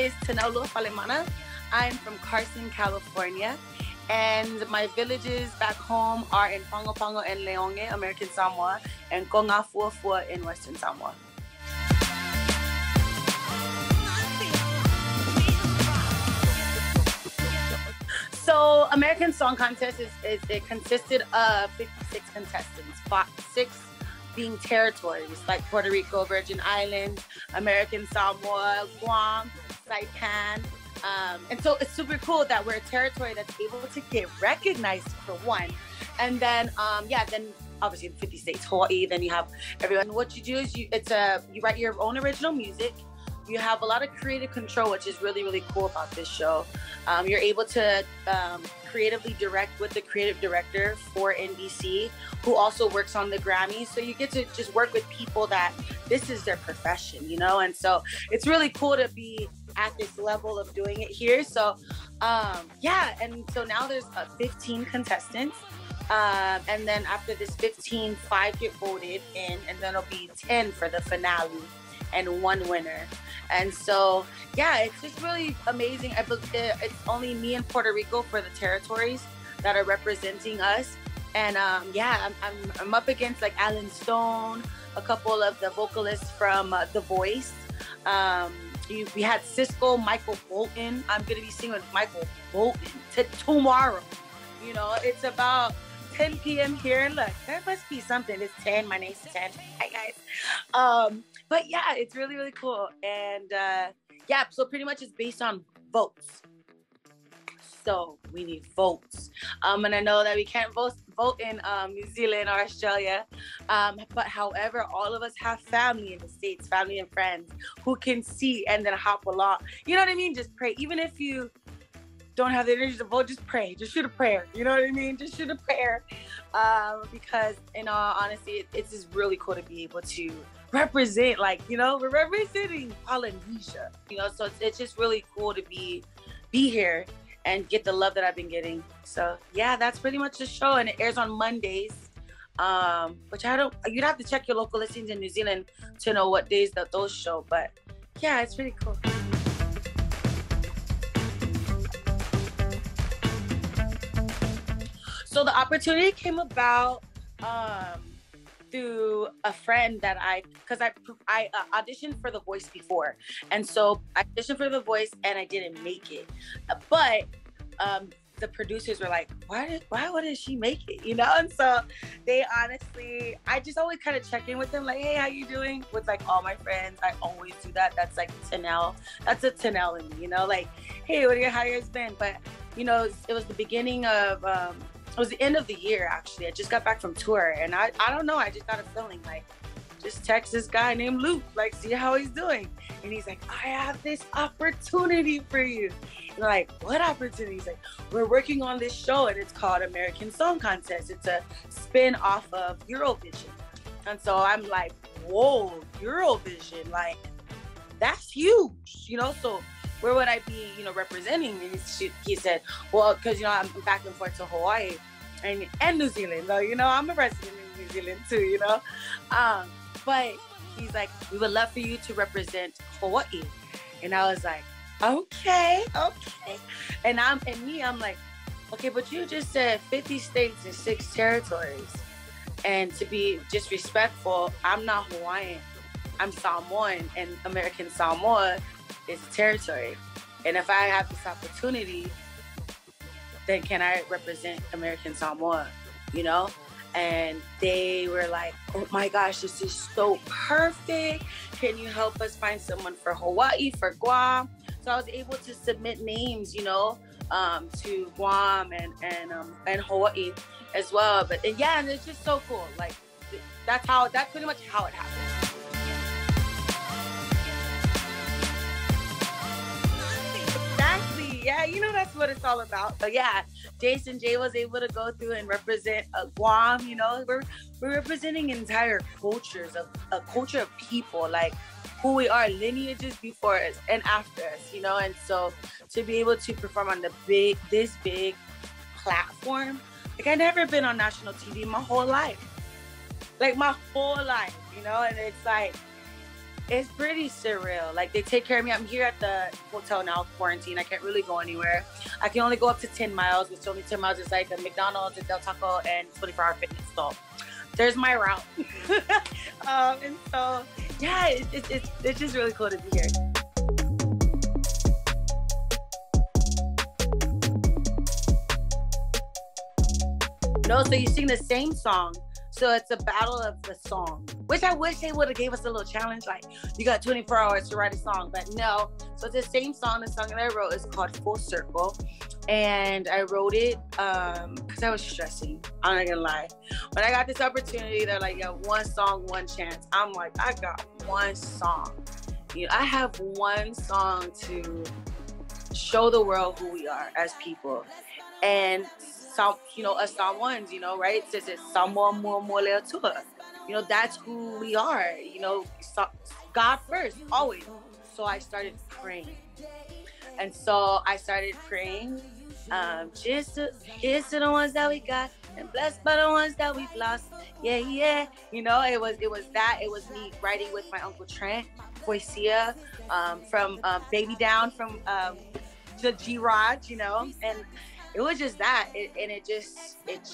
is Tenelle Luafalemana. I'm from Carson, California, and my villages back home are in Pago Pago and Leone, American Samoa, and Konga Fua Fua in Western Samoa. So American Song Contest it consisted of 56 contestants, 6 being territories like Puerto Rico, Virgin Islands, American Samoa, Guam, Saipan. And so it's super cool that we're a territory that's able to get recognized for one. And then, then obviously in 50 states, Hawaii, then you have everyone. What you do is you write your own original music. You have a lot of creative control, which is really, really cool about this show. You're able to creatively direct with the creative director for NBC, who also works on the Grammys. So you get to just work with people that this is their profession, you know? And so it's really cool to be at this level of doing it here. So and so now there's 15 contestants. And then after this 15, 5 get voted in, and then it'll be 10 for the finale and 1 winner. And so, it's just really amazing. It's only me and Puerto Rico for the territories that are representing us. And I'm up against like Alan Stone, a couple of the vocalists from The Voice. We had Sisqo, Michael Bolton. I'm gonna be singing with Michael Bolton tomorrow. You know, it's about 10 p.m. here. Look, there must be something. It's 10, my name's 10. Hi guys. But yeah, it's really, really cool. And so pretty much it's based on votes. So we need votes. And I know that we can't vote in New Zealand or Australia. But however, all of us have family in the States, family and friends who can see and then hop along. You know what I mean? Just pray. Even if you don't have the energy to vote, just pray. Just shoot a prayer. You know what I mean? Just shoot a prayer. Because in all honesty, it's just really cool to be able to represent, like, you know, we're representing Polynesia. You know, so it's just really cool to be here and get the love that I've been getting. So yeah, that's pretty much the show, and it airs on Mondays, which you'd have to check your local listings in New Zealand to know what days that those show, but yeah, it's really cool. So the opportunity came about through a friend that I auditioned for The Voice before. And so I auditioned for The Voice and I didn't make it. But the producers were like, why wouldn't she make it? You know? And so they honestly, I just always kind of check in with them like, hey, how you doing? With like all my friends, I always do that. That's like Tenelle. That's a Tenelle in me, you know? Like, hey, what are your hires been? But you know, it was the beginning of, it was the end of the year, actually. I just got back from tour, and I don't know, I just got a feeling, like, just text this guy named Luke, like, see how he's doing. And he's like, I have this opportunity for you. And I'm like, what opportunity? He's like, we're working on this show, and it's called American Song Contest. It's a spin-off of Eurovision. And so I'm like, whoa, Eurovision, like, that's huge, you know? So where would I be, you know, representing? And he said, well, because, you know, I'm back and forth to Hawaii and New Zealand. So, you know, I'm a resident in New Zealand too, you know? But he's like, we would love for you to represent Hawaii. And I was like, okay. And I'm like, okay, but you just said 50 states and 6 territories. And to be disrespectful, I'm not Hawaiian. I'm Samoan, and American Samoa is a territory. And if I have this opportunity, then can I represent American Samoa, you know? And they were like, oh my gosh, this is so perfect. Can you help us find someone for Hawaii, for Guam? So I was able to submit names, you know, to Guam and Hawaii as well. But and it's just so cool. Like that's pretty much how it happened. Yeah, you know, that's what it's all about. But yeah, Jason Jay was able to go through and represent Guam, you know. We're representing entire cultures, of a culture of people, like who we are, lineages before us and after us, you know. And so to be able to perform on this big platform, like I've never been on national TV my whole life, you know. And it's like, It's pretty surreal. Like, they take care of me. I'm here at the hotel now, quarantine. I can't really go anywhere. I can only go up to 10 miles, which only 10 miles is like a McDonald's, a Del Taco, and 24-hour fitness. So there's my route. And so, yeah, it's just really cool to be here. No, so you sing the same song. So it's a battle of the song, which I wish they would have gave us a little challenge, like you got 24 hours to write a song, but no. So it's the same song. The song that I wrote is called Full Circle. And I wrote it because I was stressing. I'm not gonna lie. When I got this opportunity, they're like, yo, one song, one chance. I'm like, I got one song. You know, I have one song to show the world who we are as people. And some, you know, us Samoans, you know, right? It says Samoa Moa Leotua. You know, that's who we are. You know, God first, always. So I started praying. And so I started praying, cheers to the ones that we got, and blessed by the ones that we've lost. Yeah, yeah. You know, it was me writing with my uncle Trent Poisea, from Baby Down, from the G Rod, you know, and it was just that, it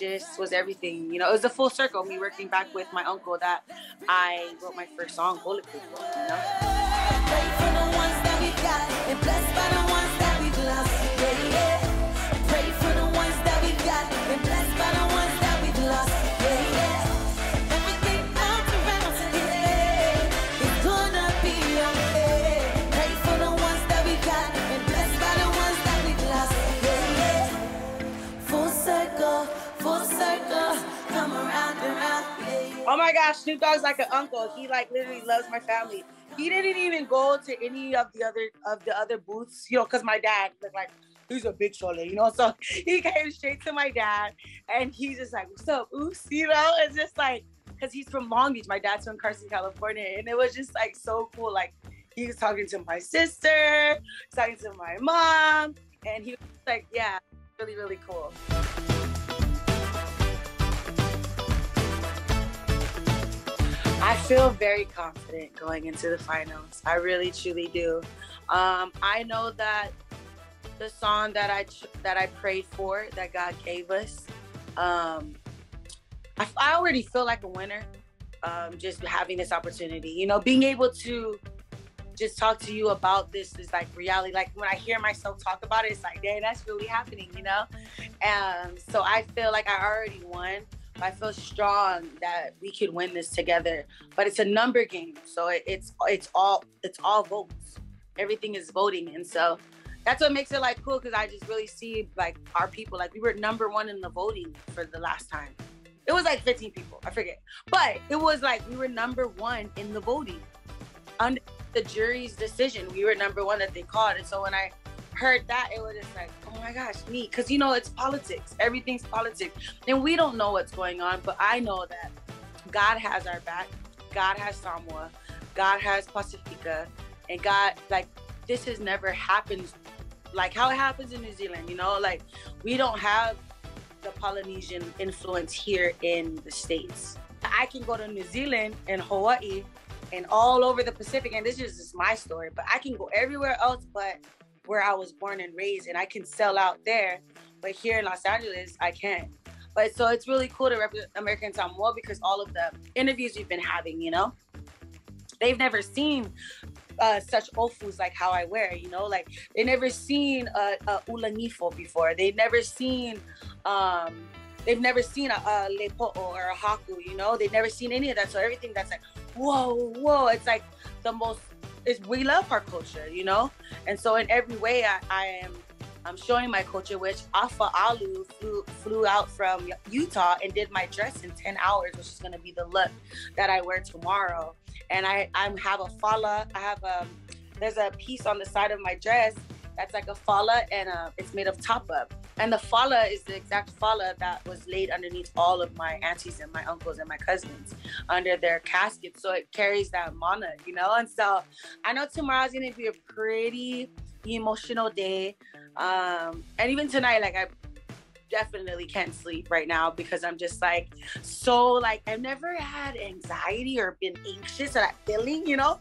just was everything, you know. It was a full circle, me working back with my uncle, that I wrote my first song, Bulletproof World, you know. Oh my gosh, Snoop Dogg's like an uncle. He like literally loves my family. He didn't even go to any of the other booths, you know, because my dad was like, he's a big shoulder, you know. So he came straight to my dad, and he's just like, what's up, oops, you know? It's just like, because he's from Long Beach. My dad's from Carson, California. And it was just like so cool. Like, he was talking to my sister, talking to my mom, and he was like, yeah, really, really cool. I feel very confident going into the finals. I really, truly do. I know that the song that I prayed for, that God gave us, I already feel like a winner, just having this opportunity. You know, being able to just talk to you about this is like reality. Like, when I hear myself talk about it, it's like, dang, that's really happening, you know? So I feel like I already won. I feel strong that we could win this together, but it's a number game, so it's all votes. Everything is voting, and so that's what makes it like cool, because I just really see like our people. Like, we were number one in the voting for the last time. It was like 15 people, I forget, but it was like we were number one in the voting. Under the jury's decision, we were number one that they called, and so when I heard that, it was just like, oh my gosh, me. Because, you know, it's politics. Everything's politics. And we don't know what's going on, but I know that God has our back. God has Samoa. God has Pacifica. And God, like, this has never happened, like how it happens in New Zealand, you know? Like, we don't have the Polynesian influence here in the States. I can go to New Zealand and Hawaii and all over the Pacific, and this is just my story, but I can go everywhere else but where I was born and raised, and I can sell out there, but here in Los Angeles, I can't. But so it's really cool to represent American Samoa, because all of the interviews we've been having, you know, they've never seen such ofus like how I wear, you know, like they never seen a Ula Nifo before. They've never seen a lepo'o or a haku, you know, they've never seen any of that. So everything that's like, whoa, whoa, it's like the most, we love our culture, you know? And so in every way, I'm showing my culture, which Afa Alu flew out from Utah and did my dress in 10 hours, which is gonna be the look that I wear tomorrow. And I have a fala, there's a piece on the side of my dress that's like a fala, and it's made of tapa. And the fala is the exact fala that was laid underneath all of my aunties and my uncles and my cousins under their caskets. So it carries that mana, you know? And so I know tomorrow's gonna be a pretty emotional day. And even tonight, like, I definitely can't sleep right now, because I'm just like, so like, I've never had anxiety or been anxious or that feeling, you know?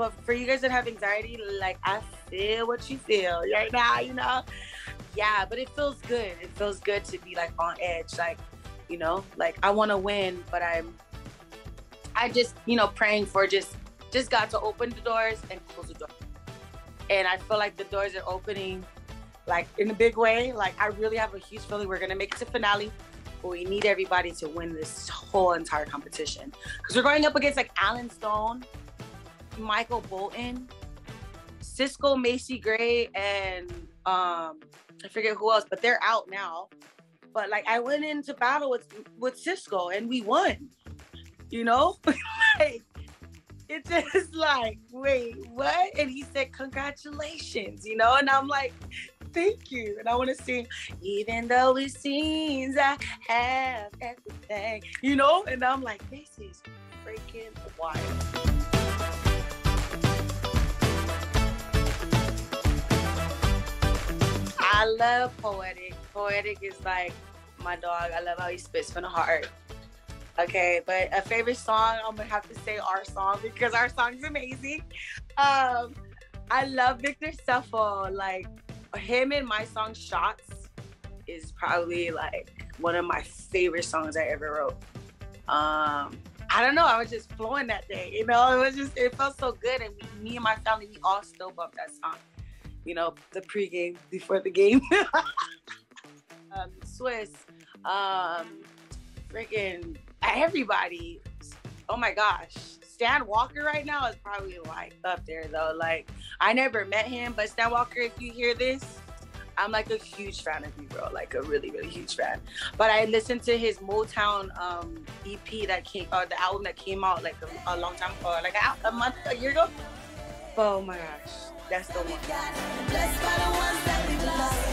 But for you guys that have anxiety, like, I feel what you feel right now, you know? Yeah, but it feels good. It feels good to be, like, on edge. Like, you know, like, I want to win, but I just, you know, praying for just God to open the doors and close the doors. And I feel like the doors are opening, like, in a big way. Like, I really have a huge feeling we're going to make it to finale. But we need everybody to win this whole entire competition. Because we're going up against, like, Alan Stone, Michael Bolton, Sisqo, Macy Gray, and I forget who else, but they're out now. But, like, I went into battle with Sisqo, and we won, you know? Like, it's just like, wait, what? And he said, congratulations, you know? And I'm like, thank you. And I want to sing, even though it seems I have everything, you know? And I'm like, this is freaking wild. I love Poetic. Poetic is like my dog. I love how he spits from the heart. Okay, but a favorite song, I'm gonna have to say our song because our song's amazing. I love Victor Suffolk. Like, him and my song Shots is probably like one of my favorite songs I ever wrote. I don't know, I was just flowing that day, you know? It felt so good, and me and my family, we all still bumped that song. You know, the pregame, before the game. Swiss, freaking everybody. Oh my gosh. Stan Walker right now is probably like up there though. Like, I never met him, but Stan Walker, if you hear this, I'm like a huge fan of you, bro. Like a really, really huge fan. But I listened to his Motown EP that came, or the album that came out like a long time ago, like a year ago. Oh my gosh. That's the one.